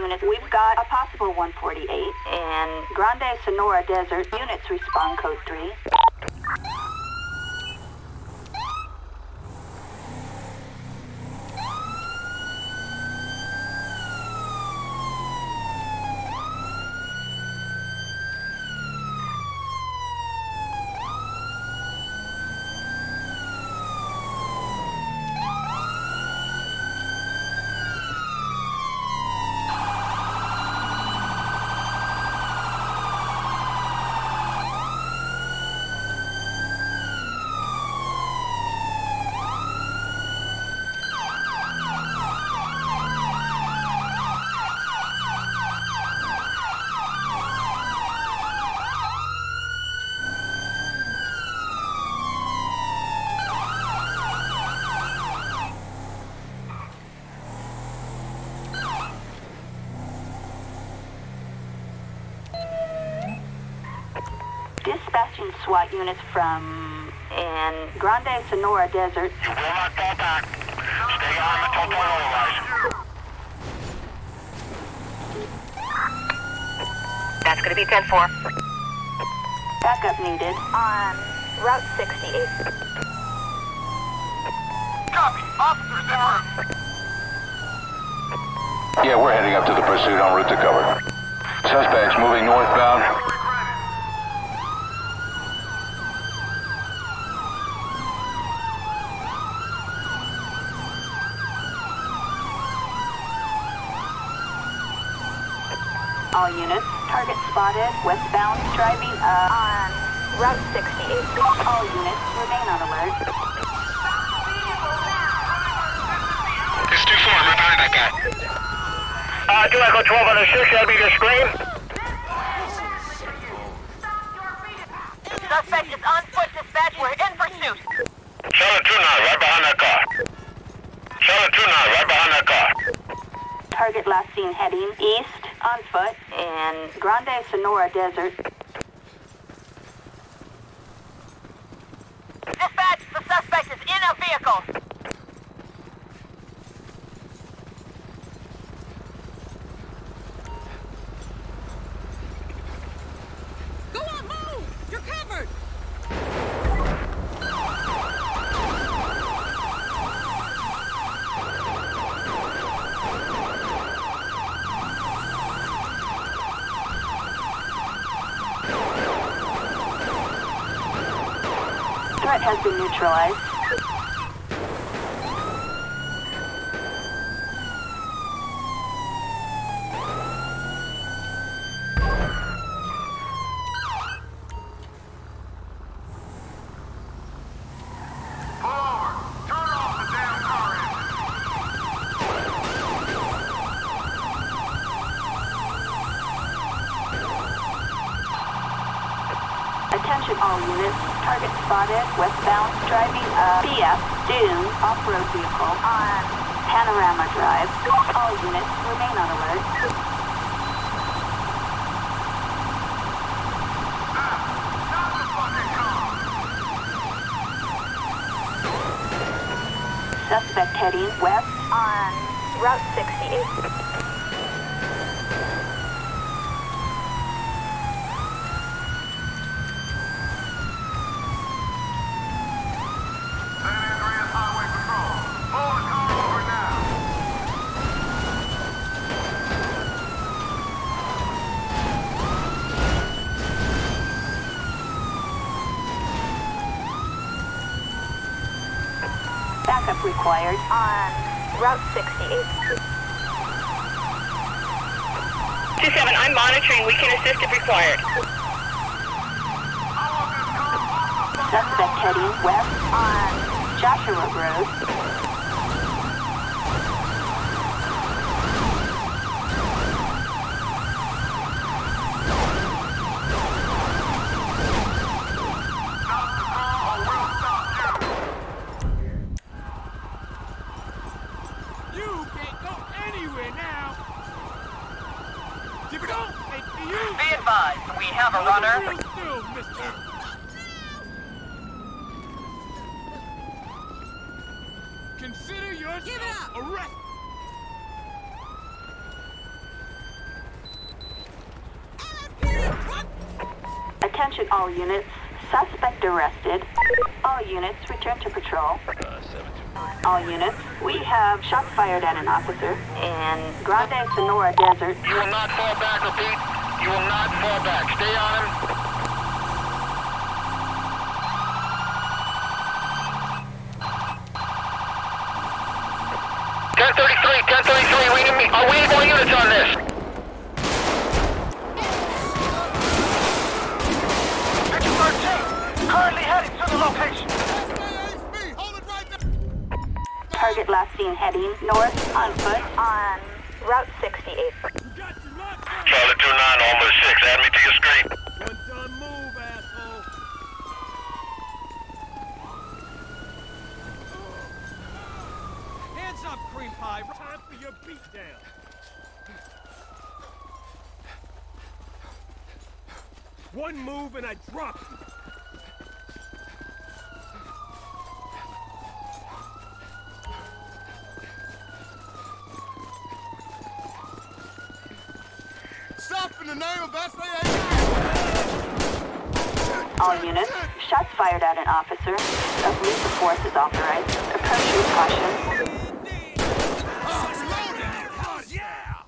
units. We've got a possible 148 in Grande Senora Desert. Units respond code 3. Dispatching SWAT units from in Grande Senora Desert. You will not fall back. Stay on until dawn arrives. That's going to be 10-4. Backup needed on Route 68. Copy. Officers en route. Yeah, we're heading up to the pursuit en route to cover. Suspects moving northbound. All units, target spotted, westbound, driving up on Route 68. All units, remain on alert. It's 2-4, right behind that guy. Do I go 12 on the 6, that'll be your screen. Suspect is on foot, dispatch, we're in pursuit. Charlotte 2-9, right behind that car. Charlotte 2-9, right behind that car. Target last seen heading east. On foot in Grande Senora Desert. Dispatch, the suspect is in a vehicle. Go on, move! You're covered! Has been neutralized. Attention all units, target spotted, westbound, driving a BF Doom off-road vehicle on Panorama Drive. All units, remain on alert. Suspect heading west on Route 68. Backup required on Route 68. 2-7, I'm monitoring. We can assist if required. Suspect heading west on Joshua Road. Be advised, we have a runner. Consider yourself arrested. Attention all units. Suspect arrested. All units, return to patrol. All units, we have shots fired at an officer in Grand Senora Desert. You will not fall back, repeat. You will not fall back. Stay on him. Last seen heading north on foot on Route 68. Charlie 29, almost 6. Add me to your screen. One move, asshole. Hands up, cream pie. Time for your beatdown. One move and I drop you. In the name of SAHP. All units, shots fired at an officer. A police force is authorized. Approach with caution. Oh, yeah.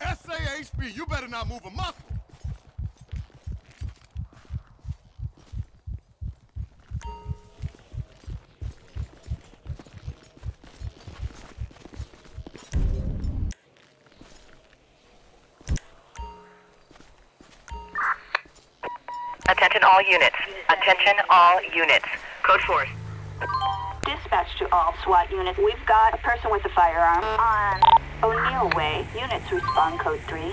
SAHP, you better not move a muscle. Attention all units. Attention all units. Code 4. Dispatch to all SWAT units. We've got a person with a firearm on O'Neil Way. Units respond code 3.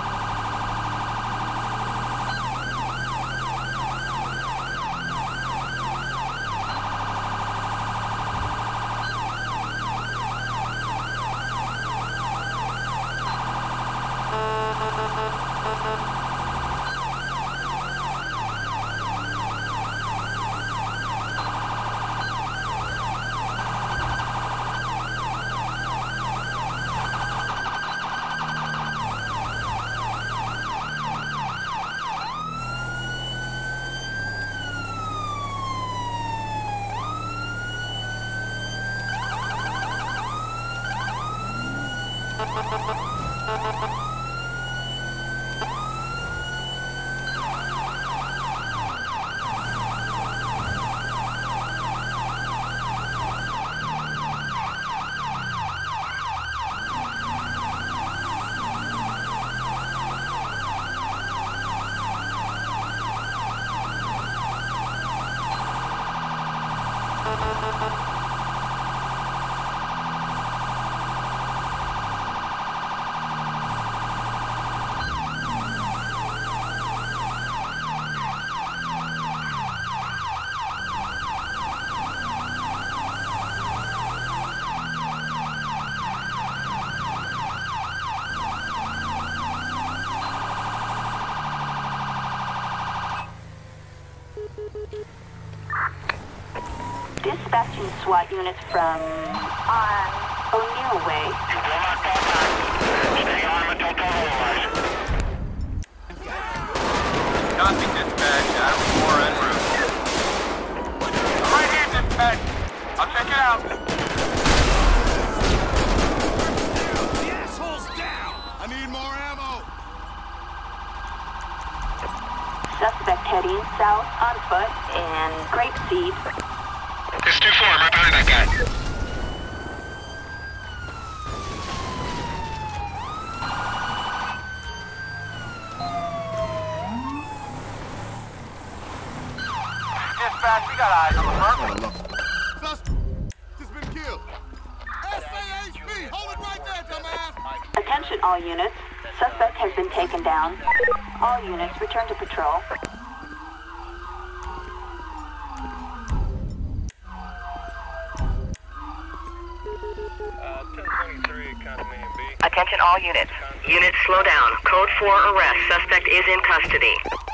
Dispatching SWAT units from on O'Neil Way. You will not fall back. Stay on until total arrives. Copy dispatch. Out of war en route. I'm right here, dispatch. I'll check it out. The asshole's down. I need more ammo. Suspect heading south on foot and grape seed. It's 2-4, I'm right behind that guy. Dispatch, we got eyes on the burglar. Just been killed. SAHP, hold it right there, dumbass! Attention all units. Suspect has been taken down. All units, return to patrol. Attention all units. Units slow down. Code 4 arrest. Suspect is in custody.